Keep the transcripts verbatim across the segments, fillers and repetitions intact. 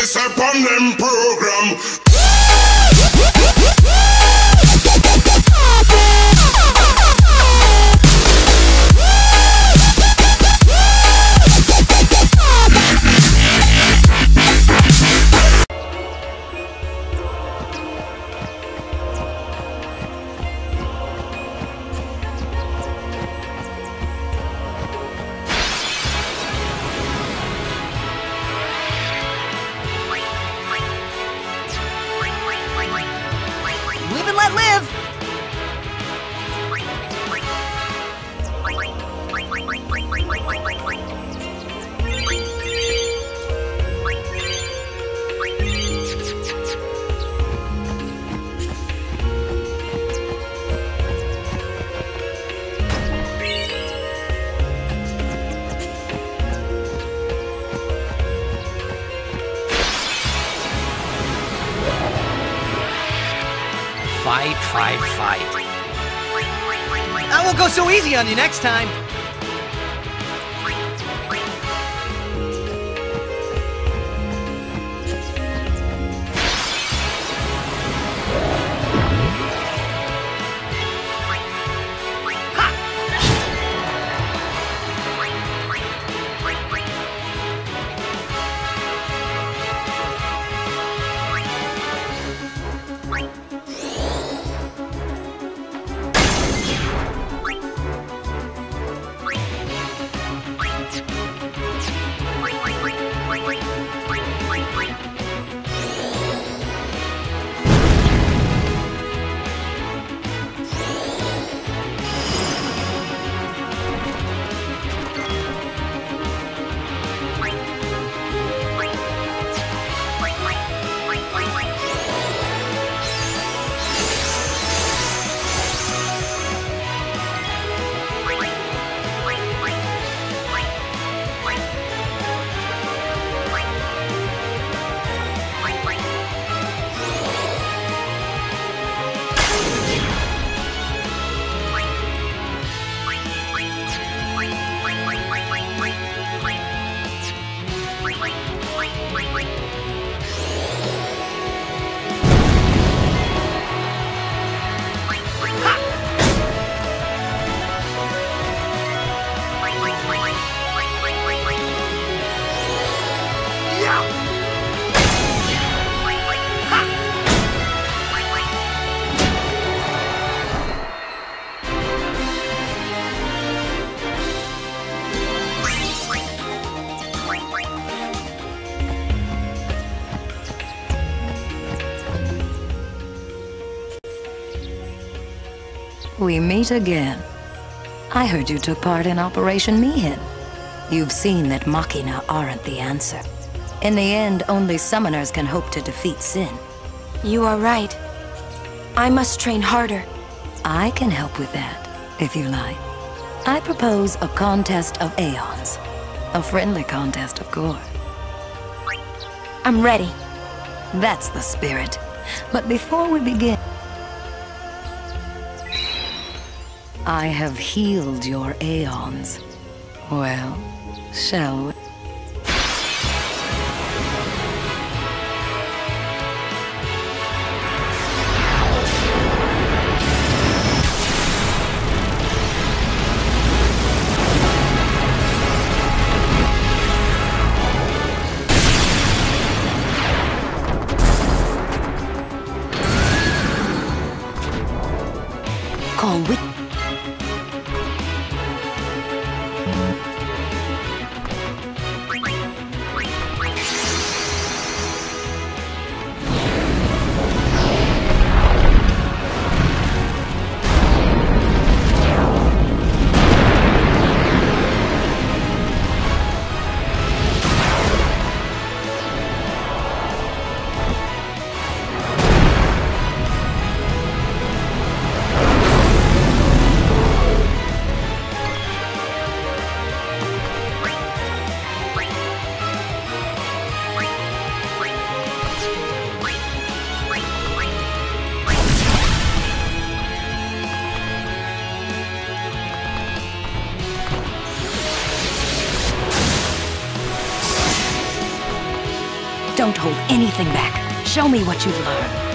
this upon them program. Fight, fight, fight. That won't go so easy on you next time. We meet again. I heard you took part in Operation Mi'ihen. You've seen that Machina aren't the answer. In the end, only summoners can hope to defeat Sin. You are right. I must train harder. I can help with that, if you like. I propose a contest of Aeons. A friendly contest, of course. I'm ready. That's the spirit. But before we begin, I have healed your Aeons. Well, shall we? Call witness. Don't hold anything back. Show me what you've learned.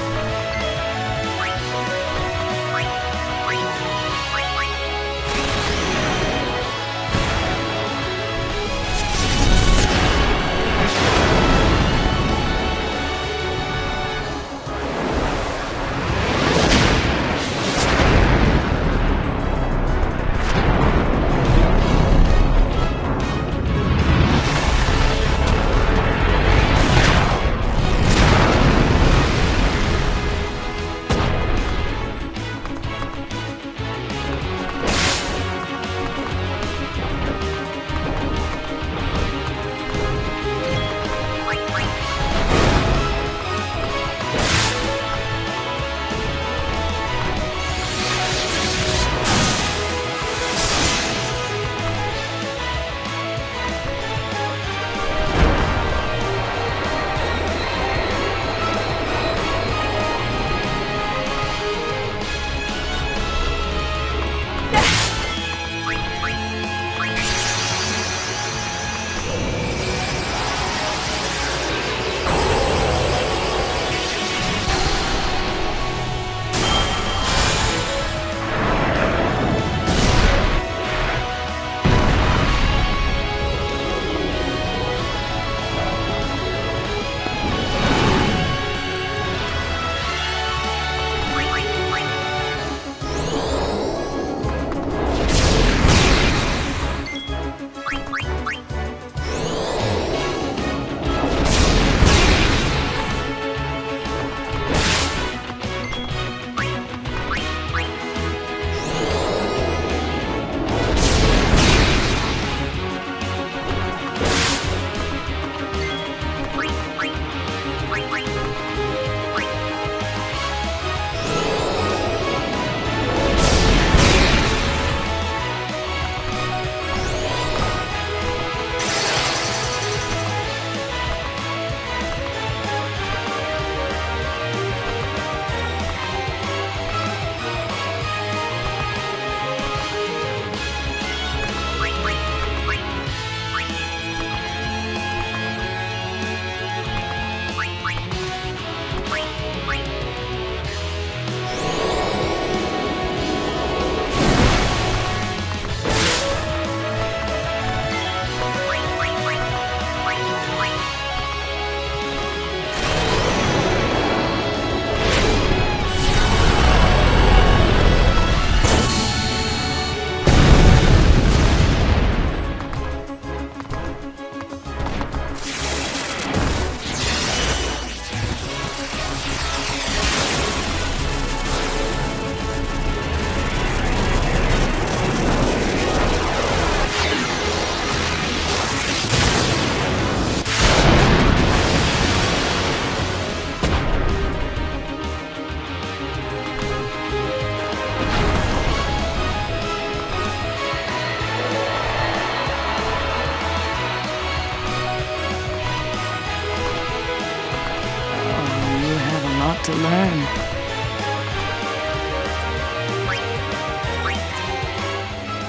To learn.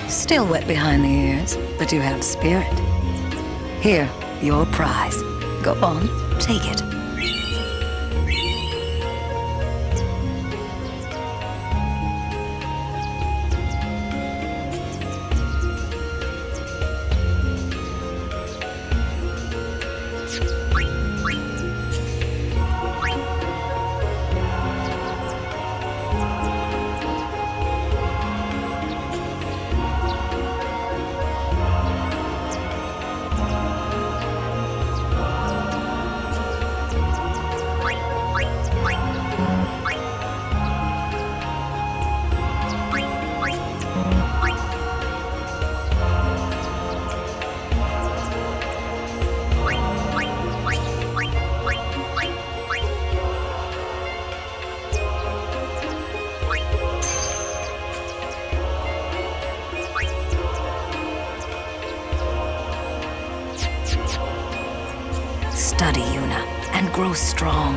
Still wet behind the ears, but you have spirit. Here, your prize. Go on, take it. Study, Yuna, and grow strong.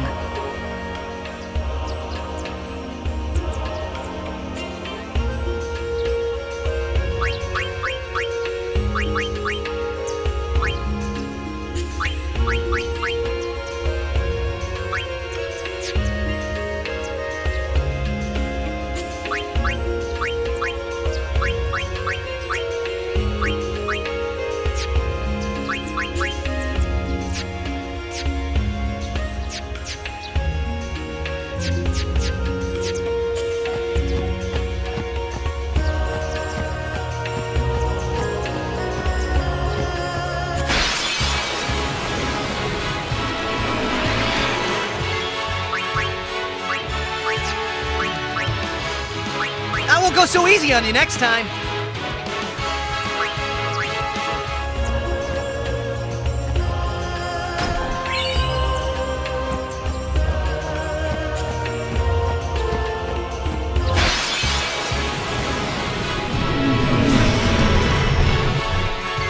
go so easy on you next time.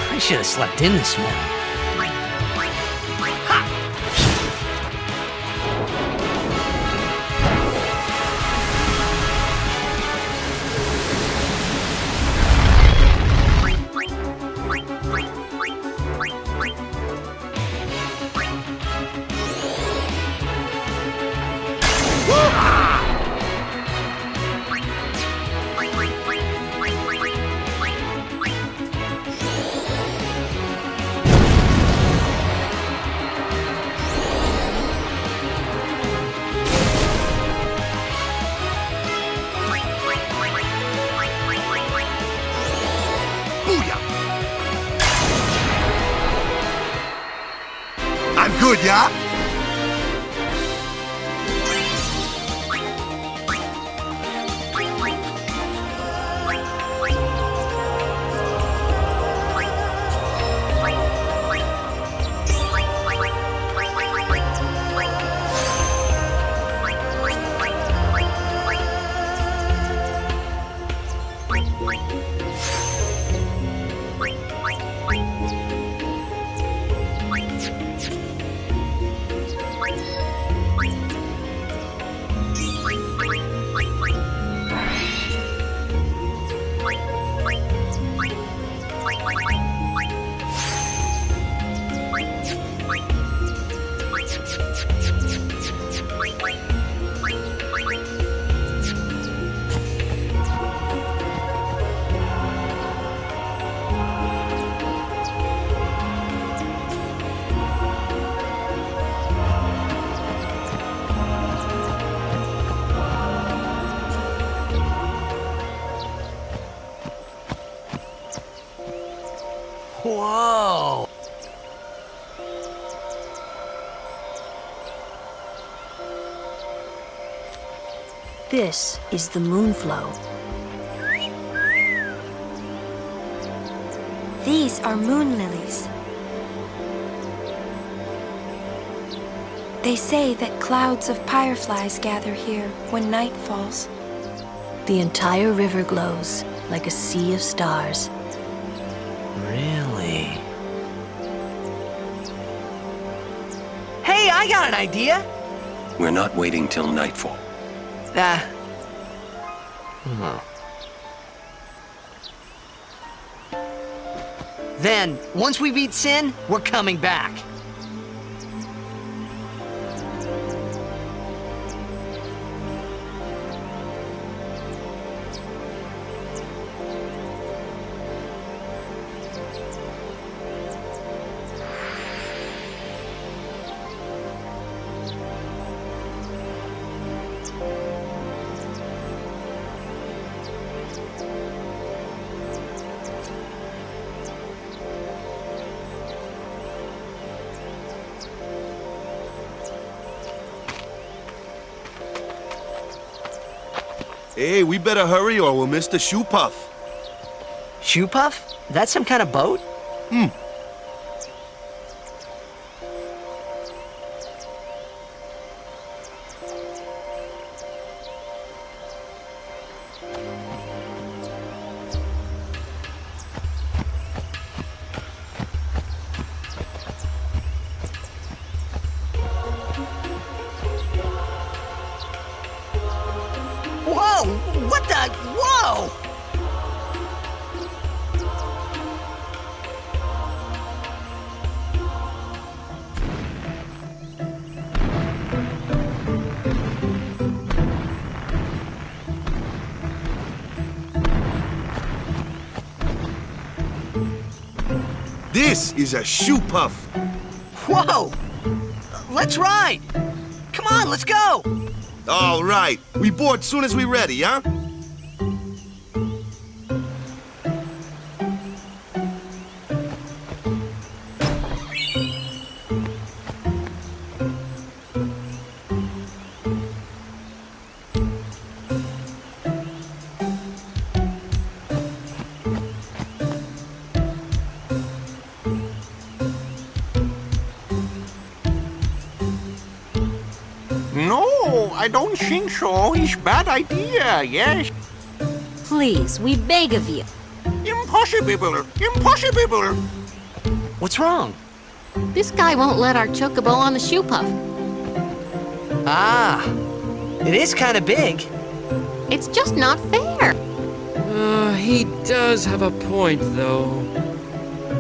I should have slept in this morning. Good, yeah? Whoa! This is the moonflow. These are moon lilies. They say that clouds of pyreflies gather here when night falls. The entire river glows like a sea of stars. I got an idea. We're not waiting till nightfall. Ah. Hmm. Then, once we beat Sin, we're coming back. Hey, we better hurry or we'll miss the Shoopuf. Shoopuf? That's some kind of boat? Hmm. What the? Whoa! This is a Shoopuf. Whoa! Let's ride! Come on, let's go! All right. We board soon as we ready, huh? No, I don't think so. It's bad idea, yes? Please, we beg of you. Impossible! Impossible! What's wrong? This guy won't let our chocobo on the Shoopuf. Ah, it is kind of big. It's just not fair. Uh, he does have a point, though.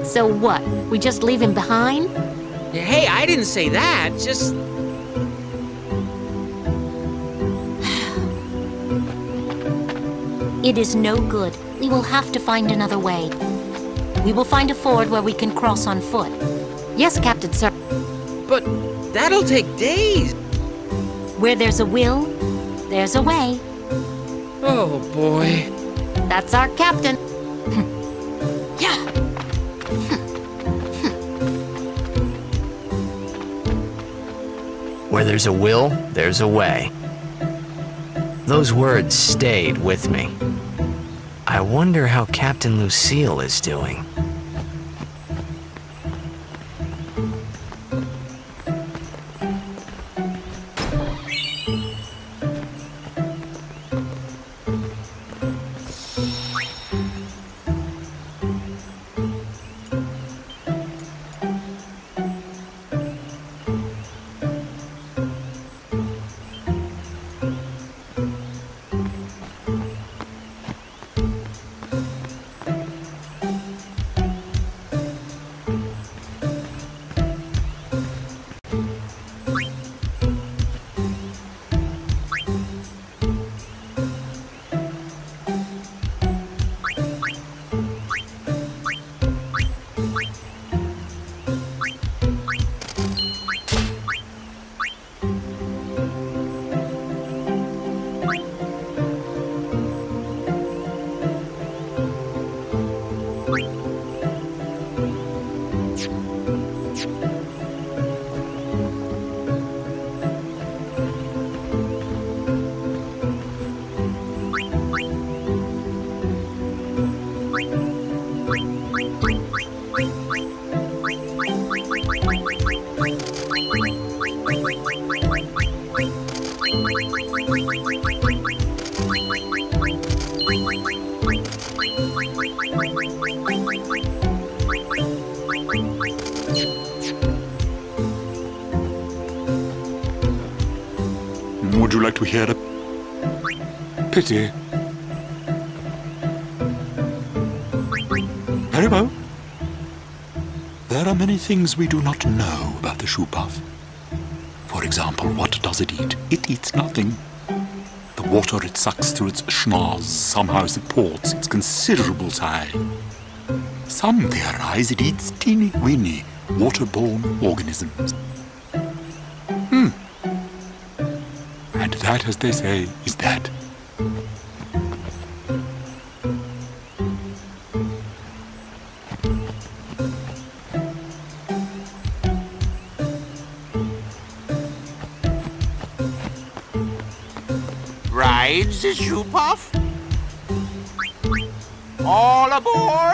So what? We just leave him behind? Hey, I didn't say that. Just... It is no good. We will have to find another way. We will find a ford where we can cross on foot. Yes, Captain Sir. But that'll take days. Where there's a will, there's a way. Oh, boy. That's our captain. Where there's a will, there's a way. Those words stayed with me. I wonder how Captain Lucille is doing. Would you like to hear a pity? Very well. There are many things we do not know about the Shoopuf. For example, what does it eat? It eats nothing. The water it sucks through its schnoz somehow supports its considerable size. Some theorize it eats teeny-weeny, waterborne organisms. Hmm. And that, as they say, is that. Rides the Shoopuf? All aboard!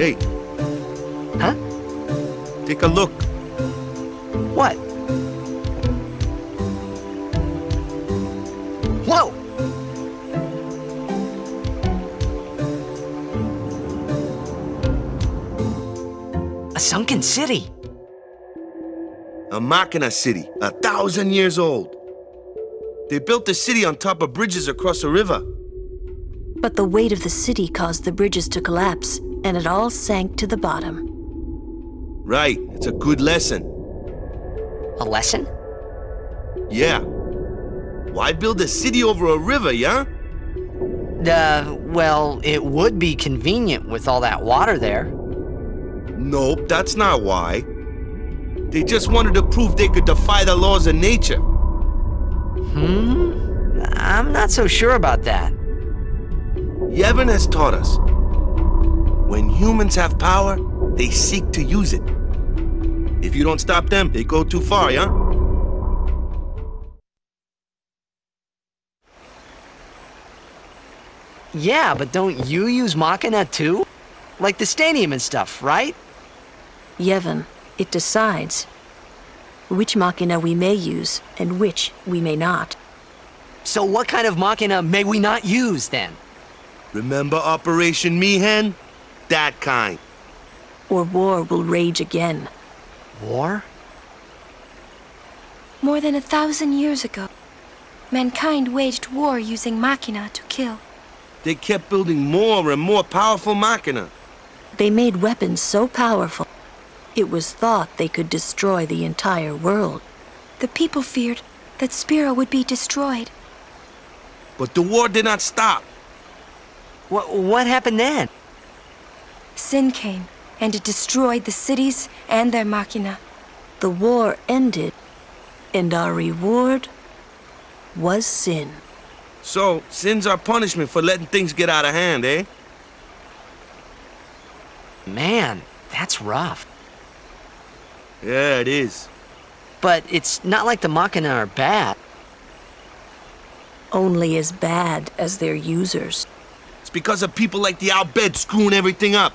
Hey. Huh? Take a look. What? Whoa! A sunken city. A Machina city, a thousand years old. They built the city on top of bridges across a river. But the weight of the city caused the bridges to collapse. And it all sank to the bottom. Right, it's a good lesson. A lesson? Yeah. Why build a city over a river, yeah? Uh, well, it would be convenient with all that water there. Nope, that's not why. They just wanted to prove they could defy the laws of nature. Hmm? I'm not so sure about that. Yevon has taught us. When humans have power, they seek to use it. If you don't stop them, they go too far, yeah? Yeah, but don't you use Machina too? Like the stadium and stuff, right? Yevon, it decides which Machina we may use and which we may not. So what kind of Machina may we not use, then? Remember Operation Mi'ihen? That kind. Or war will rage again. War? More than a thousand years ago, mankind waged war using Machina to kill. They kept building more and more powerful Machina. They made weapons so powerful, it was thought they could destroy the entire world. The people feared that Spira would be destroyed. But the war did not stop. What, what happened then? Sin came, and it destroyed the cities and their Machina. The war ended, and our reward was sin. So, sin's our punishment for letting things get out of hand, eh? Man, that's rough. Yeah, it is. But it's not like the Machina are bad. Only as bad as their users. It's because of people like the Al Bhed screwing everything up.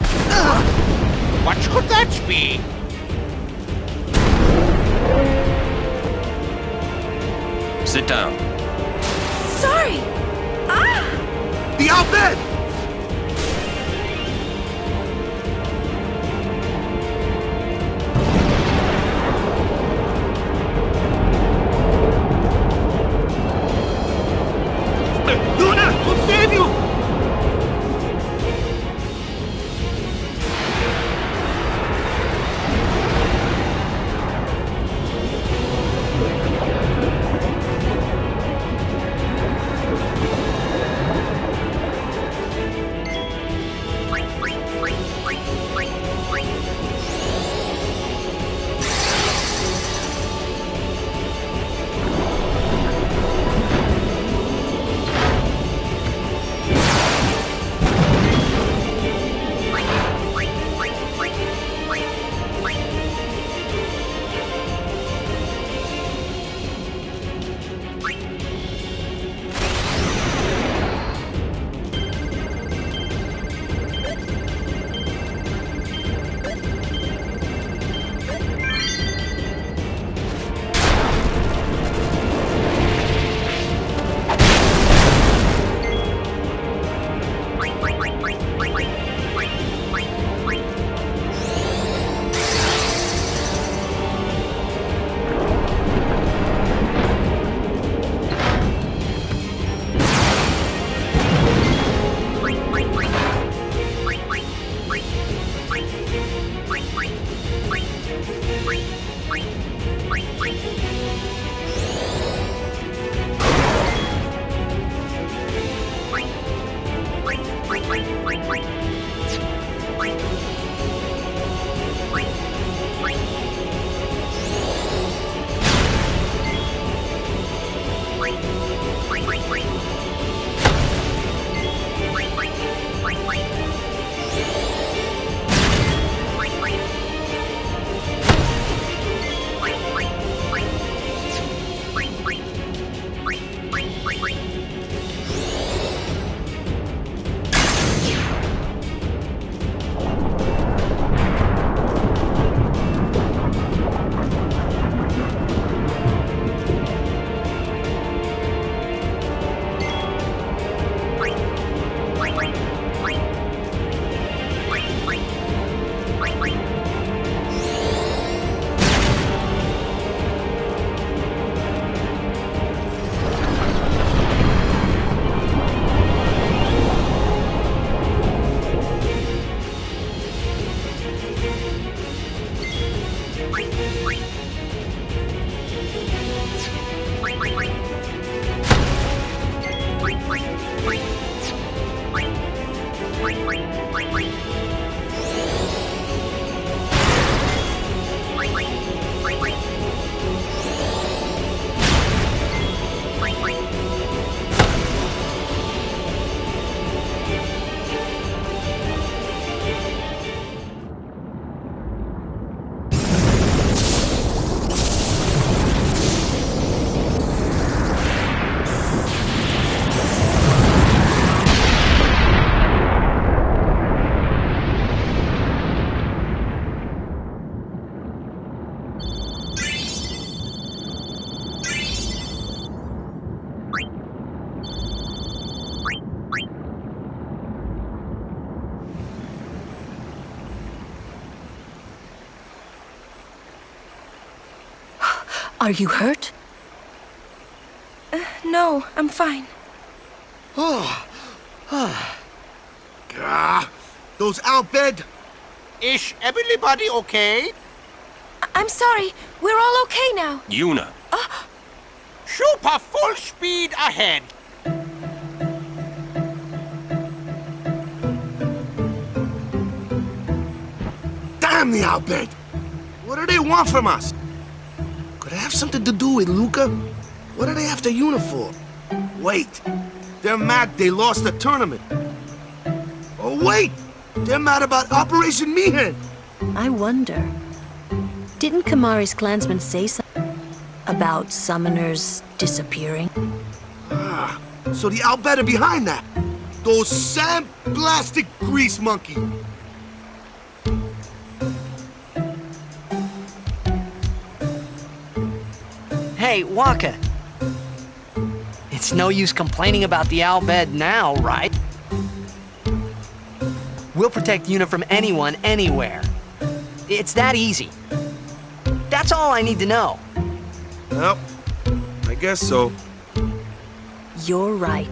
Ugh. What could that be? Sit down. Sorry! Ah! The Al Bhed! Yuna, we'll save you! Wait, wait, wait, wait. Are you hurt? Uh, no, I'm fine. Oh. Gah. Those Al Bhed. Is everybody okay? I I'm sorry. We're all okay now. Yuna. Uh. Shoopuf full speed ahead. Damn the Al Bhed. What do they want from us? Could it have something to do with Luca? What are they after Yuna for? Wait, they're mad they lost the tournament. Oh wait, they're mad about Operation Mi'ihen. I wonder, didn't Kamari's clansmen say something about summoners disappearing? Ah, so the Al Bhed are behind that. Those sandblasted grease monkey. Hey, Waka. It's no use complaining about the Al Bhed now, right? We'll protect Yuna from anyone, anywhere. It's that easy. That's all I need to know. Well, I guess so. You're right.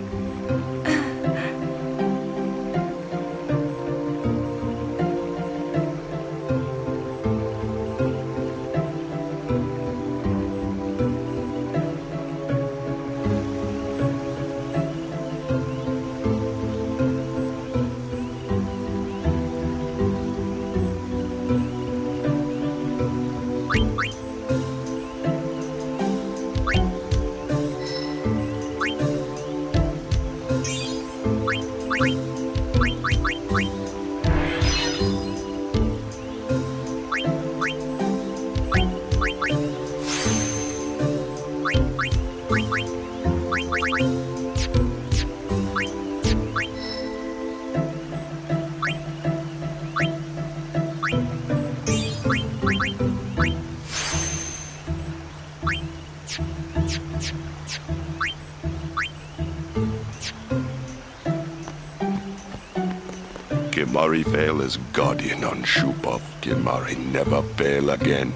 Kimari fail as guardian on Shoopuf. Kimari never fail again.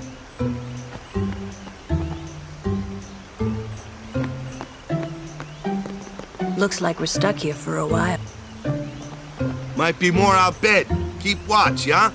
Looks like we're stuck here for a while. Might be more Al Bhed. Keep watch, yeah?